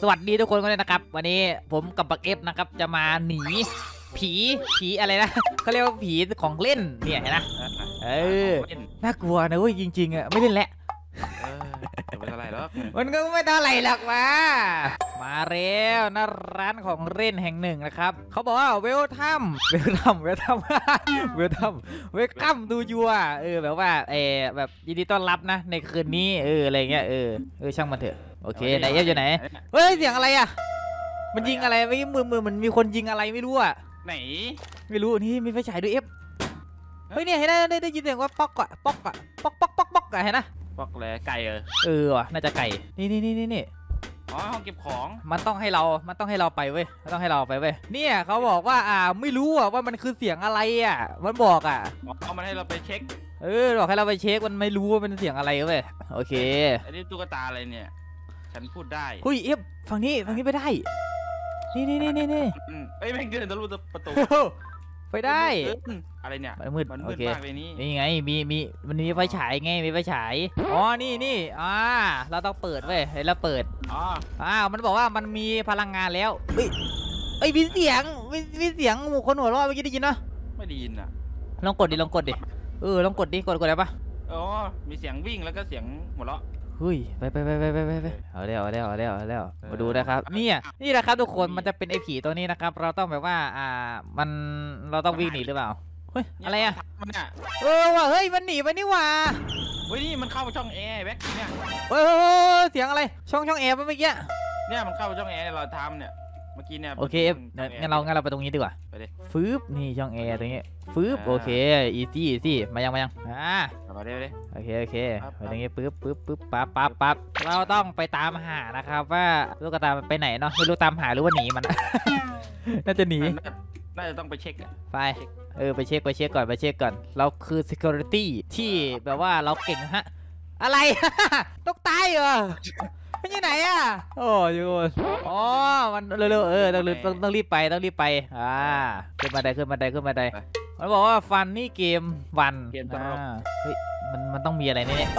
สวัสดีทุกคนกันเลยนะครับวันนี้ผมกับบักเอฟนะครับจะมาหนีผีอะไรนะเขาเรียกว่าผีของเล่นเนี่ยนะน่ากลัวนะเว้ยจริงๆอ่ะไม่เล่นแหละมันอะไรหรอมันก็ไม่เท่าไหร่หรอกมาแล้วนะร้านของเล่นแห่งหนึ่งนะครับเขาบอกว่าเวลคัมดูยัวแบบว่าแบบยินดีต้อนรับนะในคืนนี้อะไรเงี้ยช่างมันเถอะโอเคไหนเอฟอยู่ไหนเฮ้ยเสียงอะไรอ่ะมันยิงอะไรไม่มือมันมีคนยิงอะไรไม่รู้อ่ะไหนไม่รู้นี่มีไฟฉายด้วยเอฟเฮ้ยเนี่ยเห็นได้ยินเสียงว่าป๊อกอะเห็นนะป๊อกเลยไก่น่าจะไก่นี่อ๋อห้องเก็บของมันต้องให้เราไปเว้ยเนี่ยเขาบอกว่าไม่รู้อ่ะว่ามันคือเสียงอะไรอ่ะมันบอกอ่ะเอามันให้เราไปเช็คบอกให้เราไปเช็คมันไม่รู้ว่าเป็นเสียงอะไรเว้ยโอเคอันนี้ตุ๊กตาอะไรเนี่ยฉันพูดได้อุ้ยเอฟฝั่งนี้ไปได้นี่ไอ้แม่งเดินทะลุประตูไปได้อะไรเนี่ยมันมืดมากเลยนี่นี่ไงมันมีไฟฉายไงมีไฟฉายอ๋อนี่เราต้องเปิดเว้ยเราเปิดมันบอกว่ามันมีพลังงานแล้วไอ้มีเสียงหมู่คนหัวเราะเมื่อกี้ได้ยินเนาะไม่ได้ยินอ่ะลองกดดิลองกดอะไรปะอ๋อมีเสียงวิ่งแล้วก็เสียงหัวเราะเฮ้ยไปเอาแล้วมาดูนะครับนี่แหละครับทุกคนมันจะเป็นไอ้ผีตัวนี้นะครับเราต้องแบบว่าเราต้องวิ่งหนีหรือเปล่าเฮ้ยอะไรอ่ะมันเนี่ยว่ะเฮ้ยมันหนีไปนี่ว่ะเฮ้ยนี่มันเข้าช่องแอร์แบ็คเนี่ยเสียงอะไรช่องแอร์เมื่อกี้เนี่ยมันเข้าช่องแอร์เราทำเนี่ยเมื่อกี้เนี่ยโอเคงั้นเราไปตรงนี้ดีกว่าไปเลยฟืบนี่ช่องแอร์ตรงนี้ฟืบโอเคอีซี่มายังโอเคไปตรงนี้ปึ๊บปั๊บเราต้องไปตามหานะครับว่าลูกกระตาไปไหนเนาะไม่รู้ตามหาหรือว่าหนีมันน่าจะหนีน่าจะต้องไปเช็คไปไปเช็คก่อนเราคือ security ที่แบบว่าเราเก่งฮะอะไรต้องตายเหรอมันอยู่ไหนอ่ะโอ้ยอ๋อมันเร็วๆต้องรีบไปขึ้นบันไดมันบอกว่าฟันนี่เกมวันเฮ้ยมันต้องมีอะไรนี่เนี่ย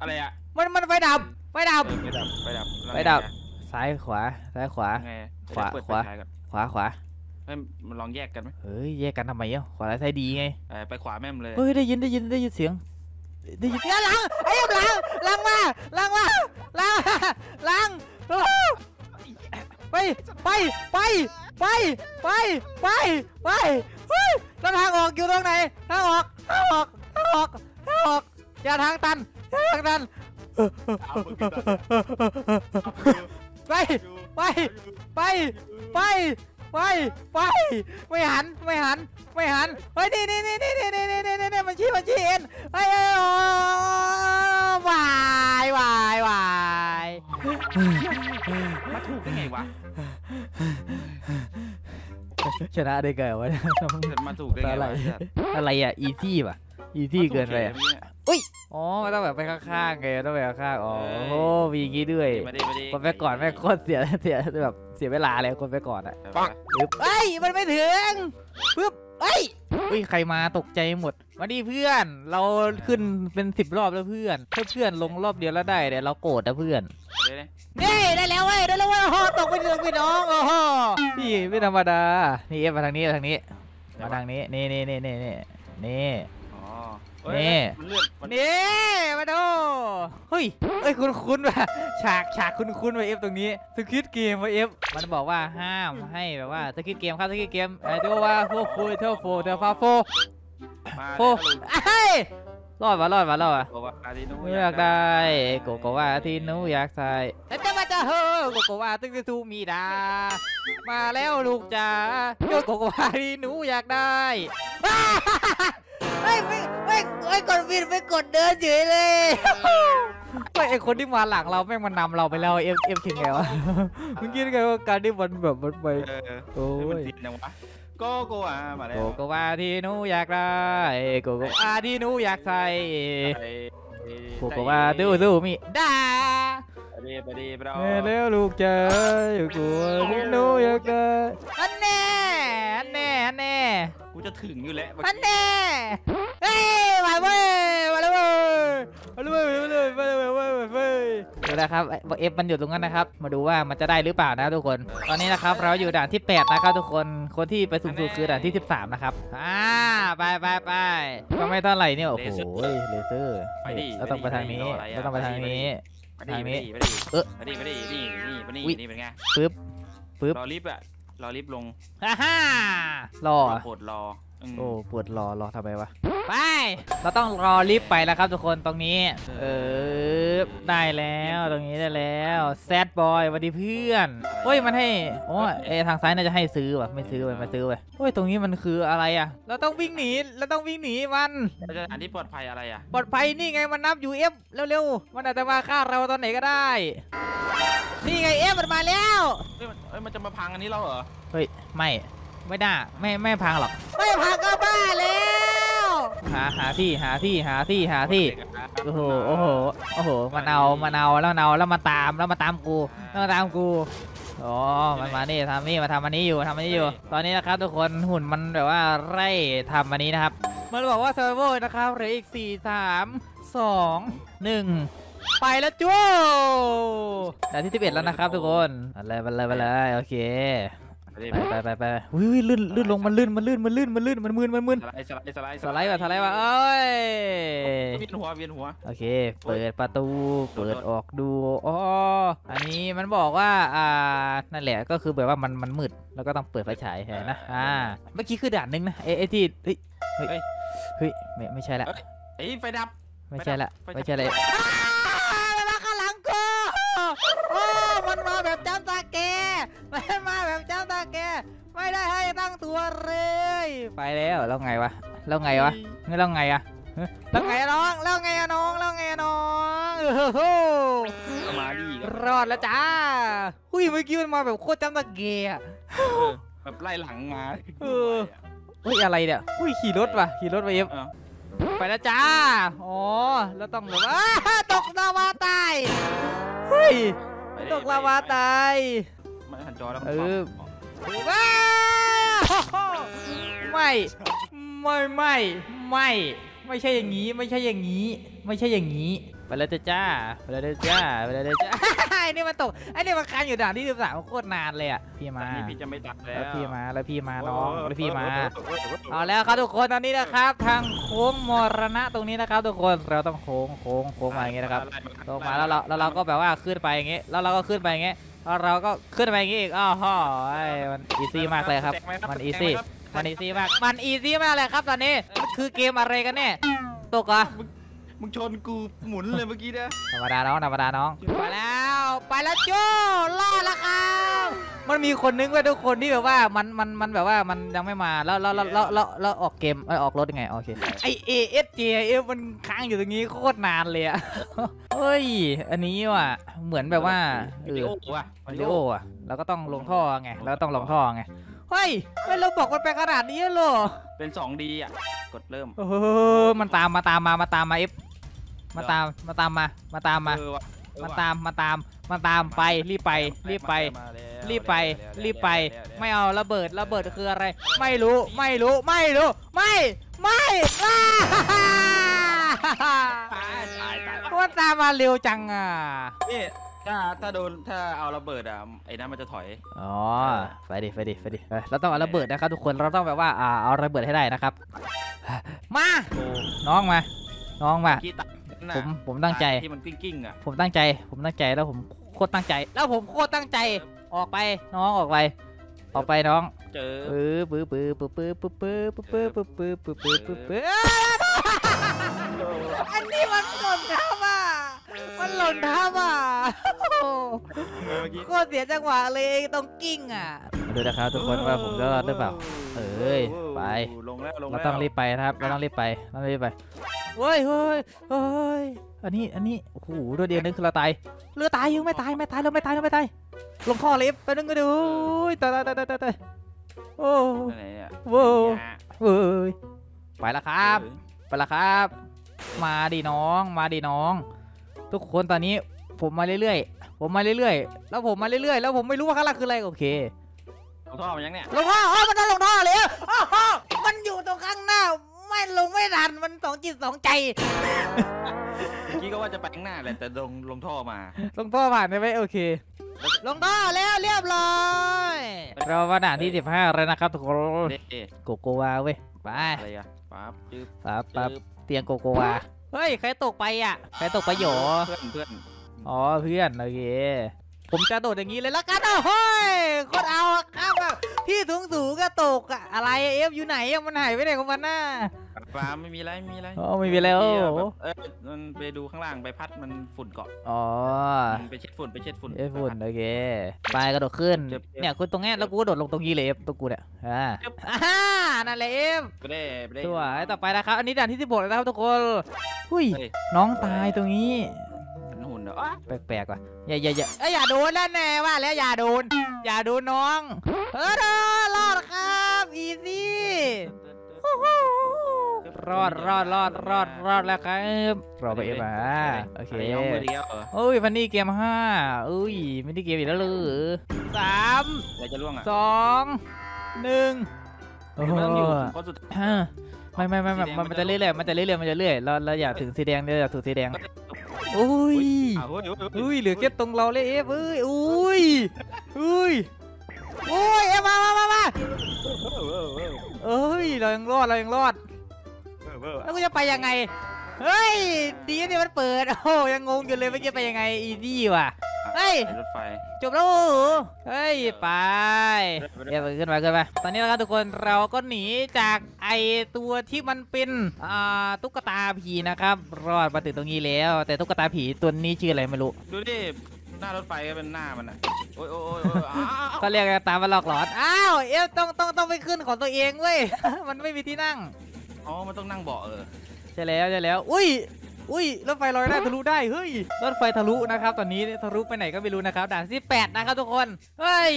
อะไรอ่ะมันไฟดับซ้ายขวามันลองแยกกันไหมเฮ้ยแยกกันทำไมอ่ะขวาซ้ายดีไงไปขวาแม่มเลยเฮ้ยได้ยินเสียงได้ยินล้างไอ้ยล้างไปแล้วทางออกอยู่ตรงไหนทางออกอย่าทางตันไปไม่หันเฮ้ยนี่มันชี้เอ็นเฮ้ยวายมาถูกได้ไงวะชนะได้ไงวะมาถูกได้ไงวะอะไรอ่ะอีซี่เกินไปอ่ะอุ้ยอ๋อมันต้องแบบไปข้างๆไงต้องไปข้างๆอ๋อมีอย่างงี้ด้วยคนไปก่อนไม่โคตรเสียแบบเสียเวลาเลยคนไปก่อนอ่ะปั๊กเฮ้ยมันไม่ถึงปึ๊บเฮ้ยใครมาตกใจหมดมาดิเพื่อนเราขึ้นเป็น10รอบแล้วเพื่อนถ้าเพื่อนลงรอบเดียวแล้วได้เดี๋ยวเราโกรธนะเพื่อนนี่ได้แล้วเว้ยโอ้โหตกไปถึงพี่น้องโอ้โหพี่ไม่ธรรมดานี่มาทางนี้มาทางนี้นี่มาดูเฮ้ยคุ้นว่ะฉากคุ้นว่ะเอฟตรงนี้สควิดเกมว่ะเอฟมันบอกว่าห้ามให้แบบว่าสควิดเกมครับสควิดเกมเดี๋ยวว่าโฟไอ้รอดว่ะอยากได้โกว่าที่หนูอยากใส่แต่มาจะเฮ้อโกว่าตึ้งจะซูมีดามาแล้วลูกจ๋าโกว่าที่หนูอยากได้ไม่กดวินไม่กดเดินเฉยเลยไอคนที่มาหลังเราแม่งมันนำเราไปแล้วเอฟคิดไงวะมึงคิดไงว่าการที่มันแบบมันไปโอ้ยโกว่ามาแล้วโกว่าที่หนูอยากได้โกว่าที่หนูอยากใส่โกว่าดูมีด่าไปดีเราแล้วลูกเจอโกว่าที่หนูอยากได้อันแน่กูจะถึงอยู่แล้วอันแน่เฮ้ยมาเลย ดูนะครับเอฟมันอยู่ตรงนั้นนะครับมาดูว่ามันจะได้หรือเปล่านะทุกคนตอนนี้นะครับเราอยู่ด่านที่8นะครับทุกคนคนที่ไปสูงสุดคือด่านที่13นะครับไปก็ไม่เท่าไหร่เนี่ยโอ้โหเลเซอร์เราต้องไปทางนี้เราต้องไปทางนี้นี่เป็นไงปึ๊บรอลิฟต์ลงรอปวดรอโอ้ปวดรอทำไมวะไปเราต้องรอลิฟต์ไปแล้วครับทุกคนตรงนี้ได้แล้วตรงนี้ได้แล้วแซดบอยสวัสดีเพื่อนเฮ้ยมันให้โอ้ทางซ้ายน่าจะให้ซื้อว่ะไม่ซื้อไปมาซื้อไปเฮ้ยตรงนี้มันคืออะไรอะเราต้องวิ่งหนีมันจะอันที่ปลอดภัยอะไรอะปลอดภัยนี่ไงมันนับ UF เร็วๆมันอาจจะมาฆ่าเราตอนไหนก็ได้นี่ไงเอฟมันมาแล้วมันจะมาพังอันนี้เราเหรอเฮ้ยไม่ได้ไม่พังหรอกไม่พังก็บ้าแล้วหาที่โอ้โหมันเอาแล้วมาตามกูอ๋อมันมานี่ทำอันนี้อยู่ตอนนี้นะครับทุกคนหุ่นมันแบบว่าไล่ทำอันนี้นะครับมันบอกว่าเซอร์เวอร์นะครับเหลืออีก4 3 2 1ไปแล้วจู๊แต่ที่11แล้วนะครับทุกคนอะไรโอเคไปวิ่งลื่นลงมันลื่นมันมึนสไลด์ว่ะเอ้ยเวียนหัวโอเคเปิดประตูเปิดออกดูอ๋ออันนี้มันบอกว่านั่นแหละก็คือแบบว่ามันมืดแล้วก็ต้องเปิดไฟฉายนะเมื่อกี้คือด่านนึงนะไอ้ที่เฮ้ยไม่ใช่ละไอ้ไฟดับไม่ใช่ละมาข้างหลังกูโอ้มันมาแบบจ้ำตาแกไม่ได้ให้ตั้งตัวเลยไปแล้วแล้วไงน้องรอดแล้วจ้าอุ้ยเมื่อกี้มันมาแบบโคตรจ้ำตาแกแบบไล่หลังมาอุ้ยอะไรเนี่ยอุ้ยขี่รถไปเย็บไปแล้วจ้าโอ้แล้วต้องแบบตกลาวาตายเฮ้ยตกลาวาตายมันหันจอแล้วมันไม่ใช่อย่างนี้ไปแล้วจ้าไอ้นี่มันตกไอ้นี่มันค้างอยู่ด่านที่13โคตรนานเลยอ่ะพี่มาน้องแล้วพี่มาเอาแล้วครับทุกคนตอนนี้นะครับทางโค้งมรณะตรงนี้นะครับทุกคนเราต้องโค้งมาอย่างนี้นะครับลงมาแล้วเราก็แบบว่าขึ้นไปอย่างนี้แล้วเราก็ขึ้นไปอย่างนี้อีกอ้าวฮ่อมันอีซี่มากเลยครับมันอีซี่มากเลยครับตอนนี้มันคือเกมอะไรกันเนี่ยตกอ่ะมึงชนกูหมุนเลยเมื่อกี้นะธรรมดาน้องไปแล้วจู้รอดแล้วครับมันมีคนนึงว่าทุกคนที่แบบว่ามันแบบว่ามันยังไม่มาแล้วออกเกมออกรถยังไงโอเคไอASJFมันค้างอยู่ตรงนี้โคตรนานเลยอะเฮ้ยอันนี้ว่ะเหมือนแบบว่าวิดีโออะแล้วก็ต้องลงท่อไงเฮ้ยเราบอกมันไปขนาดนี้เหรอเป็น 2D อ่ะกดเริ่มมันตามมาเอฟมันตามไปรีบไปไม่เอาระเบิดคืออะไรไม่รู้มันตามมาเร็วจังอ่ะถ้าเอาระเบิดอ่ะไอ้นั่นมันจะถอยอ๋อไปดิเราต้องเอาระเบิดนะครับทุกคนเราต้องแบบว่าเอาระเบิดให้ได้นะครับมาน้องมาผมตั้งใจที่มันกิ้งๆอ่ะผมตั้งใจแล้วผมโคตรตั้งใจออกไปน้องออกไปน้องเจอปื้ออันนี้มันหล่นทับอ่ะโคตรเสียจังหวะเลยตรงกิ้งอ่ะดูนะครับทุกคนว่าผมจะรอดหรือเปล่าไปเราต้องรีบไปครับเราต้องรีบไปเฮ้ยอันนี้โอ้โหตัวเดียวนึงคือเราตายเรือตายยังไม่ตายลงข้อเลยไปนึงก็ดูตายโอ้โหไปละครับมาดิน้องทุกคนตอนนี้ผมมาเรื่อยๆแล้วผมไม่รู้ว่าข้างล่างคืออะไรโอเคลงท่อมันยังเนี่ยลงท่อมันต้องลงท่อเลยมันอยู่ตรงข้างหน้าไม่ลงไม่ทันมัน2 จิต 2 ใจ อกี้ก็ว่าจะไปข้างหน้าแหละแต่ลงท่อมาลงท่อผ่านได้ไหมโอเคลงท่อแล้วเรียบร้อยเรามาด่านที่15เลยนะครับทุกคนโกโกวาเว้ยไปอะไรอะปั๊บจืบปั๊บเตียงโกโกวาเฮ้ยใครตกไปอ่ะใครตกไปหยอเพื่อนอ๋อเพื่อนโอเคผมจะโดดอย่างนี้เลยละกันเอ้าเฮ้ยคนเอาครับที่สูงๆก็ตกอะไรเอฟอยู่ไหนมันหายไปไหนของมันน่ะปลาไม่มีไรไม่มีไรอ๋อไม่มีไรโอ้มันไปดูข้างล่างไปพัดมันฝุ่นเกาะอ๋อไปเช็ดฝุ่นโอเคไปกระโดดขึ้นเนี่ยคุณตรงนี้แล้วกูโดดลงตรงนี้เลยเอฟตัวกูเนี่ยนั่นเลยเอฟไปได้ตัวต่อไปนะครับอันนี้ด่านที่16แล้วครับทุกคนหุ้ยน้องตายตรงนี้แปลกๆว่ะอย่าอย่าโดนแล้วแน่ว่าแล้วอย่าโดนน้องเออรอดครับอีซี่รอดแล้วครับรอไปเอฟมาโอเคโอ้ยวันนี้เกม5อุ้ยไม่ได้เกมอีกแล้วหรือ3 2 1ไม่มันจะเรื่อยเราอย่าถึงสีแดงอุ้ยเหลือแค่ตรงเราเลยเอฟอุ้ยเอฟมาเอ้ยเรายังรอดแล้วกูจะไปยังไงเฮ้ยดีนี่มันเปิดโอ้ยังงงอยู่เลยเมื่อกี้ไปยังไงอีซี่ว่ะเฮ้ยรถไฟจบแล้วเฮ้ยไปเดี๋ยวขึ้นมาตอนนี้นะครับทุกคนเราก็หนีจากไอตัวที่มันเป็นตุ๊กตาผีนะครับรอดมาถึงตรงนี้แล้วแต่ตุ๊กตาผีตัวนี้ชื่ออะไรไม่รู้ดูดิหน้ารถไฟก็เป็นหน้ามันอ่ะโอ้ยก็เรียกตามันหลอกหลอนอ้าวเอฟต้องไปขึ้นของตัวเองเว้ยมันไม่มีที่นั่งอ๋อมันต้องนั่งเบาะใช่แล้วอุ้ยรถไฟลอยได้ทะลุได้เฮ้ยรถไฟทะลุนะครับตอนนี้ทะลุไปไหนก็ไม่รู้นะครับด่านที่8นะครับทุกคนเฮ้ย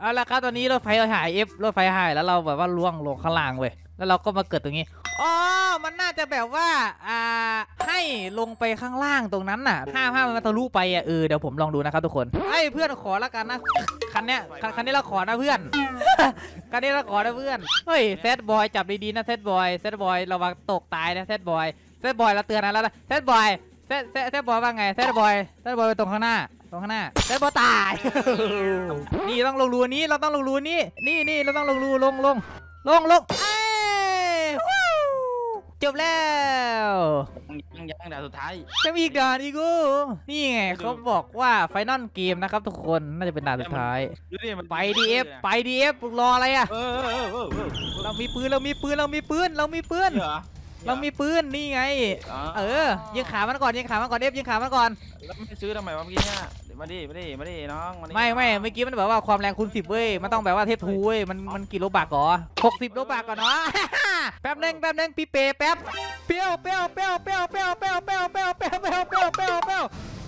เอาละครับตอนนี้รถไฟหายรถไฟหายแล้วเราแบบว่าล่วงลงข้างล่างเว้ยแล้วเราก็มาเกิดตรงนี้อ๋อมันน่าจะแบบว่าให้ลงไปข้างล่างตรงนั้นน่ะห้ามมันทะลุไปอ่ะเดี๋ยวผมลองดูนะครับทุกคนไอ้เพื่อนขอละกันนะคันนี้เราขอนะเพื่อนเฮ้ยแซดบอยจับดีๆนะแซดบอยระวังตกตายนะแซดบอยเราเตือนนะแล้วแซดบอยว่าไงแซดบอยไปตรงข้างหน้าแซดบอยตายนี่ต้องลงรูนี้เราต้องลงรูนี้นี่เราต้องลงรูลงจบแล้วยังด่านสุดท้ายจะมีอีกด่านอีกกูนี่ไงเขาบอกว่าไฟนอลเกมนะครับทุกคนน่าจะเป็นด่านสุดท้ายไปดีเอฟรออะไรอ่ะเรามีปืนนี่ไงยิงขามันก่อนเอฟยิงขามันก่อนซื้อทำไมวะเมื่อกี้เนี่ยมาดิน้องไม่เมื่อกี้มันแบบว่าความแรงคูณ10เว้ยมันต้องแบบว่าเทพทูเว้ยมันกี่โลบาก่อ60โลบาก่อเนาะแป๊บนึงปีเป้แป๊บเปี้ยว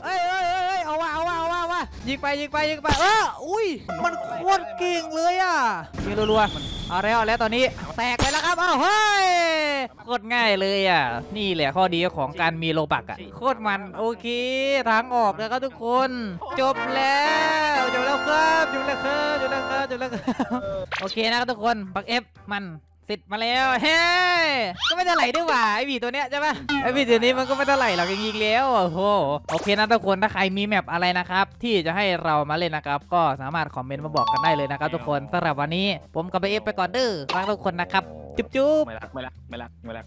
เอ้ยเอาว่ะยิงไปอุ้ยมันโคตรเก่งเลยอ่ะยิงรัวๆเอาแล้วตอนนี้แตกไปแล้วครับเฮ้ยโคตรง่ายเลยอ่ะนี่แหละข้อดีของการมีโลบักอ่ะโคตรมันโอเคทางออกเลยครับทุกคนจบแล้วครับโอเคนะครับทุกคนบักเอฟมันติดมาแล้วเฮ้ก็ไม่จะไหลด้วยว่ะไอบีตัวเนี้ยใช่ปะไอบีตัวนี้มันก็ไม่จะไหลหรอกยิงแล้วโอเคนะทุกคนถ้าใครมีแมปอะไรนะครับที่จะให้เรามาเล่นนะครับก็สามารถคอมเมนต์มาบอกกันได้เลยนะครับทุกคนสำหรับวันนี้ผมกับเอฟไปก่อนเด้อรักทุกคนนะครับจุ๊บไม่รัก